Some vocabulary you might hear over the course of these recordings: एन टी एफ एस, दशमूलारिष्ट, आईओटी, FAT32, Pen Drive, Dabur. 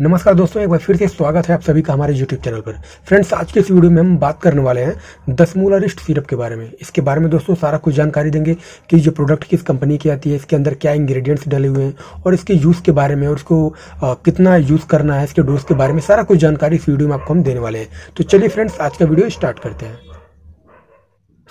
नमस्कार दोस्तों, एक बार फिर से स्वागत है आप सभी का हमारे YouTube चैनल पर। फ्रेंड्स, आज के इस वीडियो में हम बात करने वाले हैं दशमूलारिष्ट सिरप के बारे में। इसके बारे में दोस्तों सारा कुछ जानकारी देंगे कि जो प्रोडक्ट किस कंपनी की आती है, इसके अंदर क्या इंग्रेडिएंट्स डले हुए हैं और इसके यूज़ के बारे में और इसको कितना यूज़ करना है, इसके डोज के बारे में सारा कुछ जानकारी इस वीडियो में आपको हम देने वाले हैं। तो चलिए फ्रेंड्स, आज का वीडियो स्टार्ट करते हैं।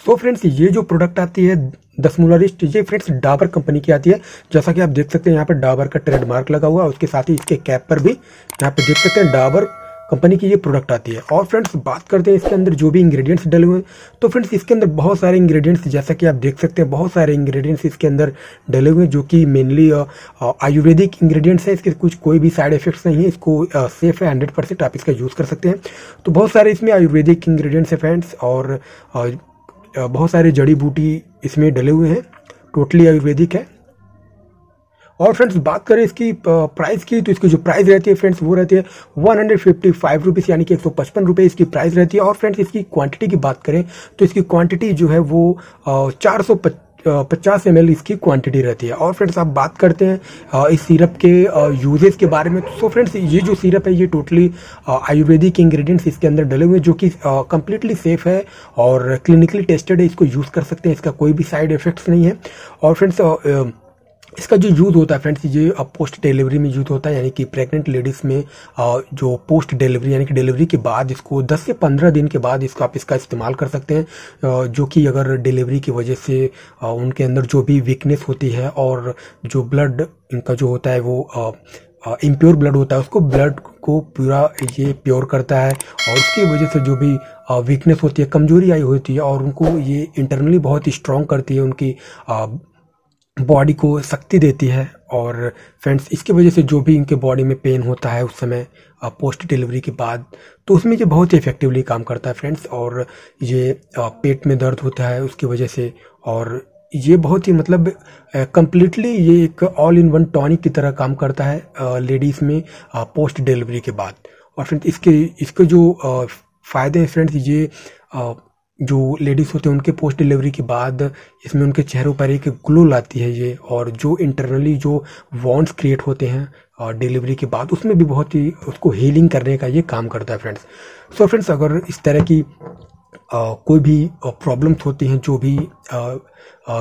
सो फ्रेंड्स, ये जो प्रोडक्ट आती है दशमूलारिष्ट, ये फ्रेंड्स डाबर कंपनी की आती है। जैसा कि आप देख सकते हैं यहाँ पर डाबर का ट्रेडमार्क लगा हुआ है, उसके साथ ही इसके कैप पर भी यहाँ पे देख सकते हैं डाबर कंपनी की ये प्रोडक्ट आती है। और फ्रेंड्स, बात करते हैं इसके अंदर जो भी इंग्रेडिएंट्स डले हुए हैं। तो फ्रेंड्स, इसके अंदर बहुत सारे इंग्रेडिएंट्स, जैसा कि आप देख सकते हैं बहुत सारे इंग्रेडिएंट्स इसके अंदर डले हुए हैं, जो कि मेनली आयुर्वेदिक इंग्रेडिएंट्स हैं। इसके कुछ कोई भी साइड इफेक्ट्स नहीं है, इसको सेफ है 100%, आप इसका यूज़ कर सकते हैं। तो बहुत सारे इसमें आयुर्वेदिक इंग्रेडिएंट्स हैं फ्रेंड्स, और बहुत सारे जड़ी बूटी इसमें डले हुए हैं, टोटली आयुर्वेदिक है। और फ्रेंड्स, बात करें इसकी प्राइस की, तो इसकी जो प्राइस रहती है फ्रेंड्स वो रहती है 155 रुपीज़, यानी कि 155 रुपये इसकी प्राइस रहती है। और फ्रेंड्स, इसकी क्वांटिटी की बात करें तो इसकी क्वांटिटी जो है वो 450 ml इसकी क्वांटिटी रहती है। और फ्रेंड्स, आप बात करते हैं इस सिरप के यूजेस के बारे में। तो फ्रेंड्स, ये जो सिरप है ये टोटली आयुर्वेदिक इंग्रेडिएंट्स इसके अंदर डले हुए हैं, जो कि कम्प्लीटली सेफ है और क्लिनिकली टेस्टेड है। इसको यूज़ कर सकते हैं, इसका कोई भी साइड इफेक्ट्स नहीं है। और फ्रेंड्स, इसका जो यूज़ होता है फ्रेंड्स, ये पोस्ट डिलीवरी में यूज़ होता है, यानी कि प्रेग्नेंट लेडीज़ में जो पोस्ट डिलीवरी यानी कि डिलीवरी के बाद इसको 10 से 15 दिन के बाद इसको आप इसका इस्तेमाल कर सकते हैं, जो कि अगर डिलीवरी की वजह से उनके अंदर जो भी वीकनेस होती है और जो ब्लड इनका जो होता है वो इम्प्योर ब्लड होता है, उसको ब्लड को पूरा ये प्योर करता है। और उसकी वजह से जो भी वीकनेस होती है, कमजोरी आई होती है, और उनको ये इंटरनली बहुत स्ट्रांग करती है, उनकी बॉडी को शक्ति देती है। और फ्रेंड्स, इसकी वजह से जो भी इनके बॉडी में पेन होता है उस समय पोस्ट डिलीवरी के बाद, तो उसमें ये बहुत ही इफेक्टिवली काम करता है फ्रेंड्स। और ये पेट में दर्द होता है उसकी वजह से, और ये बहुत ही मतलब कम्प्लीटली ये एक ऑल इन वन टॉनिक की तरह काम करता है लेडीज़ में पोस्ट डिलीवरी के बाद। और फ्रेंड्स, इसके जो फ़ायदे हैं फ्रेंड्स, ये जो लेडीज़ होते हैं उनके पोस्ट डिलीवरी के बाद इसमें उनके चेहरों पर एक ग्लो लाती है ये। और जो इंटरनली जो वॉन्ड्स क्रिएट होते हैं और डिलीवरी के बाद उसमें भी बहुत ही उसको हीलिंग करने का ये काम करता है फ्रेंड्स। सो फ्रेंड्स, अगर इस तरह की कोई भी प्रॉब्लम्स होती हैं जो भी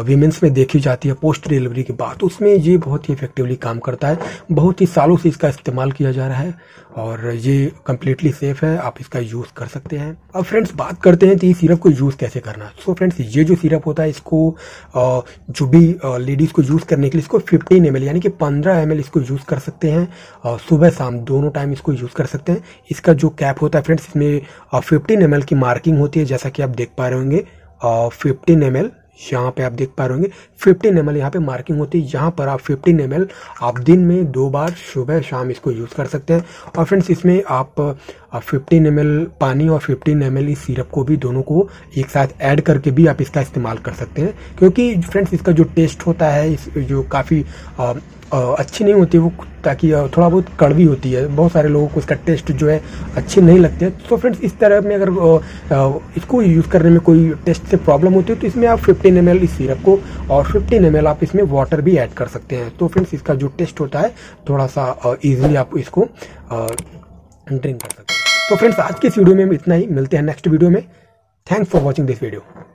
वीमेंस में देखी जाती है पोस्ट डिलीवरी के बाद, उसमें ये बहुत ही इफेक्टिवली काम करता है। बहुत ही सालों से इसका इस्तेमाल किया जा रहा है और ये कम्प्लीटली सेफ है, आप इसका यूज़ कर सकते हैं। अब फ्रेंड्स, बात करते हैं कि इस सिरप को यूज़ कैसे करना। सो फ्रेंड्स, ये जो सिरप होता है इसको जो भी लेडीज़ को यूज़ करने के लिए इसको 15 ml यानी कि 15 ml इसको यूज़ कर सकते हैं, सुबह शाम दोनों टाइम इसको यूज़ कर सकते हैं। इसका जो कैप होता है फ्रेंड्स, इसमें 15 ml की मार्किंग होती है, जैसा कि आप देख पा रहे होंगे 15 ml यहाँ पे आप देख पा रहे होंगे 15 ml यहाँ पे मार्किंग होती है। यहाँ पर आप 15 ml आप दिन में 2 बार सुबह शाम इसको यूज़ कर सकते हैं। और फ्रेंड्स, इसमें आप 15 ml पानी और 15 ml इस सिरप को भी दोनों को एक साथ ऐड करके भी आप इसका इस्तेमाल कर सकते हैं, क्योंकि फ्रेंड्स इसका जो टेस्ट होता है जो काफ़ी अच्छी नहीं होती वो, ताकि थोड़ा बहुत कड़वी होती है, बहुत सारे लोगों को इसका टेस्ट जो है अच्छे नहीं लगते। तो फ्रेंड्स, इस तरह में अगर इसको यूज़ करने में कोई टेस्ट से प्रॉब्लम होती है तो इसमें आप 15 ml इस सिरप को और 15 ml आप इसमें वाटर भी ऐड कर सकते हैं। तो फ्रेंड्स, इसका जो टेस्ट होता है थोड़ा सा ईजिली आप इसको ड्रिंक कर सकते हैं। तो फ्रेंड्स, आज के इस वीडियो में इतना ही, मिलते हैं नेक्स्ट वीडियो में। Thanks for watching this video.